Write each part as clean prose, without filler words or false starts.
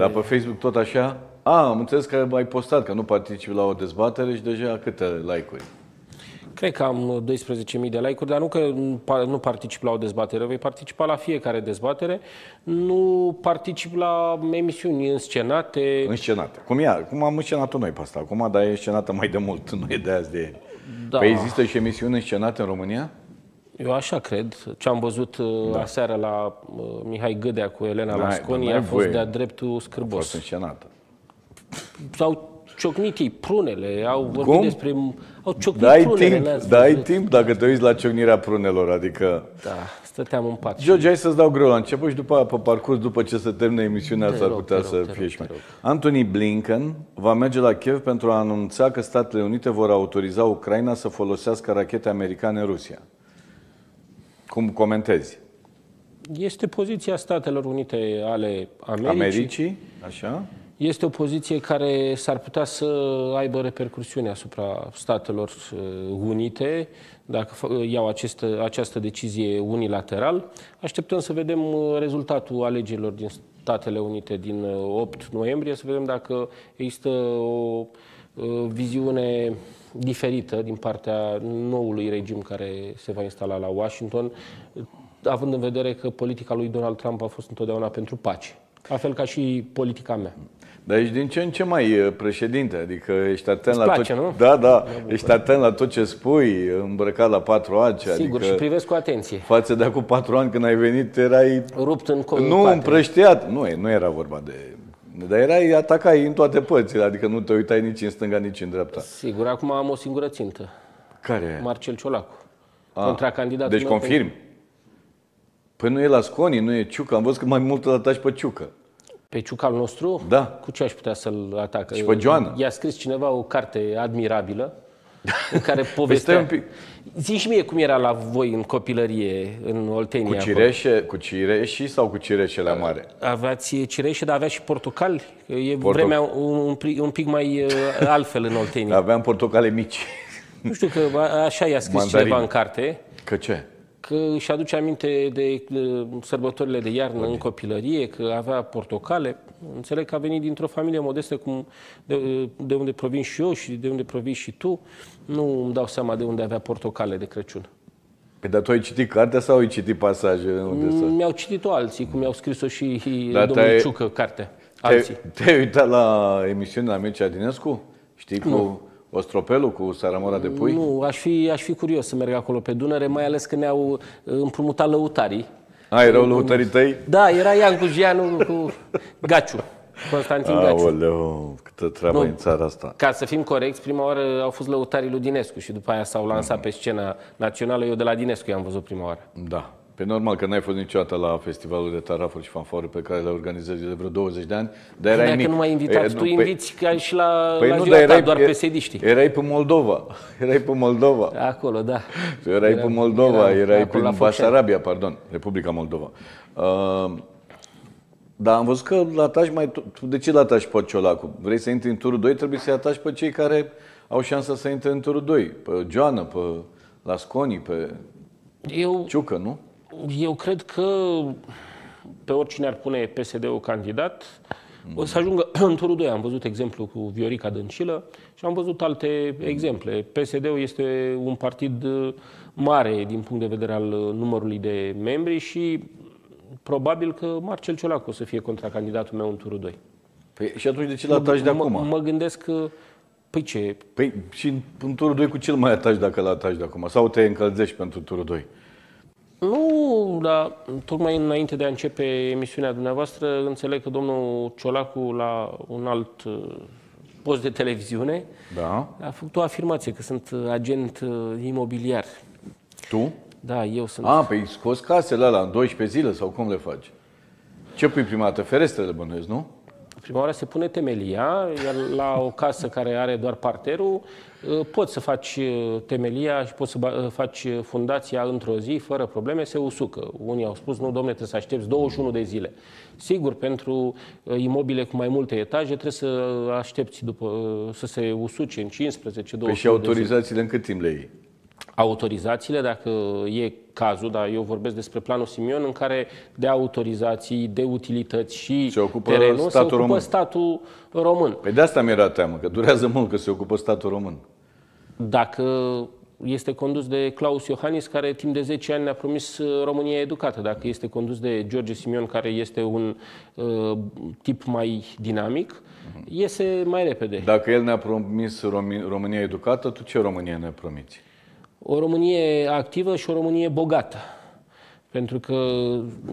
Dar pe Facebook tot așa? A, am înțeles că ai postat, că nu participi la o dezbatere și deja câte like-uri? Cred că am 12.000 de like-uri, dar nu că nu particip la o dezbatere. Voi participa la fiecare dezbatere. Nu particip la emisiuni înscenate. Înscenate. Cum am înscenat-o noi pe asta acum, dar e înscenată mai de mult, nu e de azi de... Da. Păi există și emisiuni înscenate în România? Eu așa cred. Ce am văzut aseară la Mihai Gâdea cu Elena Lasconi a fost de-a dreptul scârbos. A fost înscenată. Sau... ciocnit ei prunele, au vorbit despre... Au ciocnit prunele. Dai timp dacă te uiți la ciocnirea prunelor, adică... Da, stăteam în pat. George, hai să-ți dau greu la început și după aia, pe parcurs, după ce se termine emisiunea, s-ar putea să fie și mai... Anthony Blinken va merge la Kiev pentru a anunța că Statele Unite vor autoriza Ucraina să folosească rachete americane în Rusia. Cum comentezi? Este poziția Statelor Unite ale Americii. Așa? Este o poziție care s-ar putea să aibă repercusiuni asupra Statelor Unite dacă iau această decizie unilateral. Așteptăm să vedem rezultatul alegerilor din Statele Unite din 8 noiembrie, să vedem dacă există o viziune diferită din partea noului regim care se va instala la Washington, având în vedere că politica lui Donald Trump a fost întotdeauna pentru pace, la fel ca și politica mea. Dar ești din ce în ce mai președinte, adică ești atent la place, tot... Da, da, ești atent la tot ce spui, îmbrăcat la 4 ani. Sigur, adică... și privesc cu atenție. Față de acum 4 ani când ai venit, erai... rupt în comunicate. Nu, împrăștiat. Nu era vorba de... Dar erai, atacai în toate părțile, adică nu te uitai nici în stânga, nici în dreapta. Sigur, acum am o singură țintă. Care? Marcel Ciolacu. Contracandidatul. Deci confirmi? Păi nu e Lasconi, nu e Ciucă. Am văzut că mai mult îl ataci pe Ciucă. Pe Ciucul nostru? Da. Cu ce aș putea să-l atac? Și pe Joana. I-a scris cineva o carte admirabilă în care povestea... Zici mie cum era la voi în copilărie, în Oltenia. Cu cireșe, cu cireșii sau cu cireșele mare? Aveați cireșe, dar avea și portocali. E vremea un pic mai altfel în Oltenia. Aveam portocale mici. Nu știu, că așa i-a scris cineva în carte. Că ce? Că își aduce aminte de sărbătorile de iarnă în copilărie, că avea portocale. Înțeleg că a venit dintr-o familie modestă, cum de unde provin și eu și de unde provin și tu. Nu îmi dau seama de unde avea portocale de Crăciun. Păi, dar tu ai citit cartea sau ai citit pasajele? Mi-au citit-o alții, cum mi-au scris-o și domnul Ciucă, cartea. Te-ai uitat la emisiunea Mircea Dinescu? Știi cum... Ostropelul cu saramura de pui? Nu, aș fi curios să merg acolo pe Dunăre, mai ales că ne-au împrumutat lăutarii. Erau lăutarii tăi? Da, era Iancu Jianu cu Gaciu, Constantin Gaciu. Aoleu, câtă treabă în țara asta. Ca să fim corecți, prima oară au fost lăutarii lui Dinescu și după aia s-au lansat pe scena națională. Eu de la Dinescu i-am văzut prima oară. Da. Pe normal că n-ai fost niciodată la festivalul de tarafuri și fanfare pe care le organizezi de vreo 20 de ani. Dar erai mic. Nu m-ai invitat, tu inviți ca și la ziua ta, doar pesediștii. Erai pe Moldova. Erai pe Moldova. Acolo, da. Erai pe Moldova, erai prin Basarabia, pardon, Republica Moldova. Dar am văzut că l-atași mai... De ce l-atași pe Ciolacu? Vrei să intri în turul 2, trebuie să-i atași pe cei care au șansa să intre în turul 2. Pe Joana, pe Lasconi, pe Ciucă, nu? Eu cred că pe oricine ar pune PSD-ul candidat, o să ajungă în turul 2. Am văzut exemplu cu Viorica Dăncilă și am văzut alte exemple. PSD-ul este un partid mare din punct de vedere al numărului de membri și probabil că Marcel Ciolacu o să fie contracandidatul meu în turul 2. Păi, și atunci de ce l-ataci de acum? Mă gândesc că... Păi ce? Păi și în turul 2 cu ce mai ataci dacă l-ataci de acum? Sau te încălzești pentru turul 2? Nu, dar tocmai înainte de a începe emisiunea dumneavoastră, înțeleg că domnul Ciolacu, la un alt post de televiziune, a făcut o afirmație că sunt agent imobiliar. Tu? Da, eu sunt. Păi scoți casele alea în 12 zile sau cum le faci? Ce pui prima dată? Ferestrele, bănuiesc, nu? Prima oară se pune temelia, iar la o casă care are doar parterul, poți să faci temelia și poți să faci fundația într-o zi, fără probleme, se usucă. Unii au spus, nu, domnule, trebuie să aștepți 21 de zile. Sigur, pentru imobile cu mai multe etaje, trebuie să aștepți să se usuce în 15-20 de zile. Și autorizațiile în cât timp le iei? autorizațiile, dacă e cazul, dar eu vorbesc despre planul Simion, în care de autorizații, de utilități și terenul se ocupă statul român. Păi de asta mi-era teamă, că durează mult că se ocupă statul român. Dacă este condus de Claus Iohannis, care timp de 10 ani ne-a promis România educată, dacă este condus de George Simion, care este un tip mai dinamic, iese mai repede. Dacă el ne-a promis România educată, tu ce România ne promiți? O Românie activă și o Românie bogată. Pentru că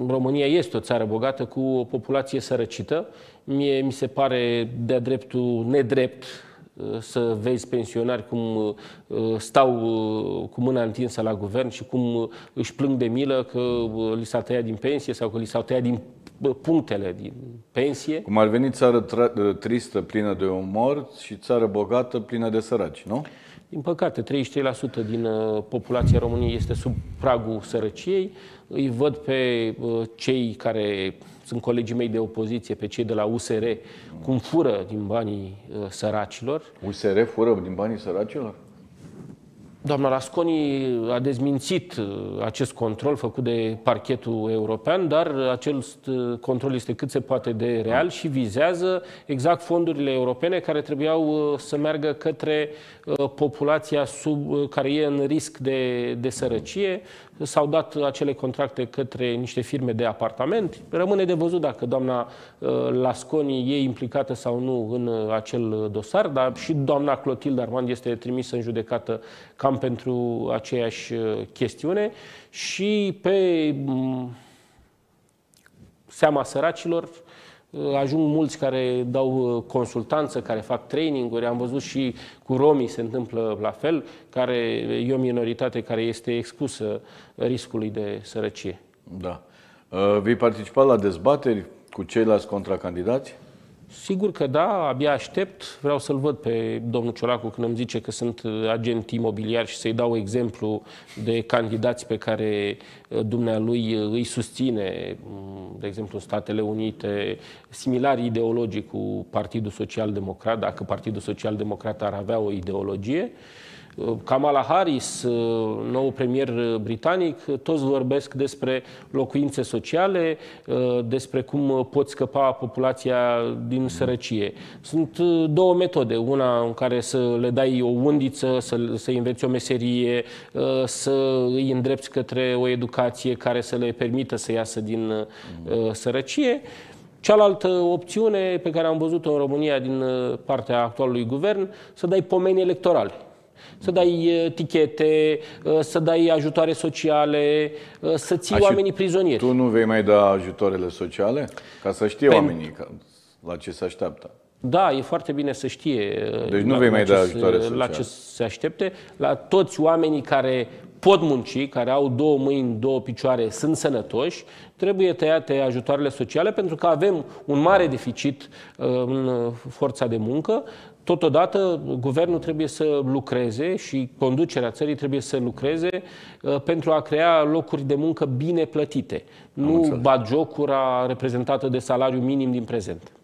România este o țară bogată cu o populație sărăcită. Mie mi se pare de-a dreptul nedrept să vezi pensionari cum stau cu mâna întinsă la guvern și cum își plâng de milă că li s-a tăiat din pensie sau că li s-au tăiat din punctele din pensie. Cum ar veni țară tristă, plină de umor, și țară bogată, plină de săraci, nu? Din păcate, 33% din populația României este sub pragul sărăciei. Îi văd pe cei care sunt colegii mei de opoziție, pe cei de la USR, cum fură din banii săracilor. USR fură din banii săracilor? Doamna Lasconi a dezmințit acest control făcut de parchetul european, dar acest control este cât se poate de real și vizează exact fondurile europene care trebuiau să meargă către populația care e în risc de sărăcie. S-au dat acele contracte către niște firme de apartament. Rămâne de văzut dacă doamna Lasconi e implicată sau nu în acel dosar, dar și doamna Clotilde Armand este trimisă în judecată cam pentru aceeași chestiune. Și pe seama săracilor ajung mulți care dau consultanță, care fac training-uri. Am văzut și cu romii se întâmplă la fel, care e o minoritate care este expusă riscului de sărăcie. Da. Vei participa la dezbateri cu ceilalți contracandidați? Sigur că da, abia aștept. Vreau să-l văd pe domnul Ciolacu când îmi zice că sunt agent imobiliar și să-i dau exemplu de candidați pe care dumnealui îi susține, de exemplu în Statele Unite, similar ideologic cu Partidul Social-Democrat, dacă Partidul Social-Democrat ar avea o ideologie. Kamala Harris, nou premier britanic, toți vorbesc despre locuințe sociale, despre cum pot scăpa populația din sărăcie. Sunt două metode, una în care să le dai o undiță, să înveți o meserie, să îi îndrepți către o educație care să le permită să iasă din sărăcie. Cealaltă opțiune pe care am văzut-o în România din partea actualului guvern, să dai pomeni electorale. Să dai tichete, să dai ajutoare sociale, să ții oamenii prizonieri. Tu nu vei mai da ajutoarele sociale? Ca să știe oamenii la ce se așteaptă. Da, e foarte bine să știe. Deci nu vei mai da ajutoare sociale. La ce se aștepte. La toți oamenii care pot munci, care au două mâini, două picioare, sunt sănătoși, trebuie tăiate ajutoarele sociale, pentru că avem un mare deficit în forța de muncă. Totodată, guvernul trebuie să lucreze și conducerea țării trebuie să lucreze pentru a crea locuri de muncă bine plătite. Nu bagiocura reprezentată de salariu minim din prezent.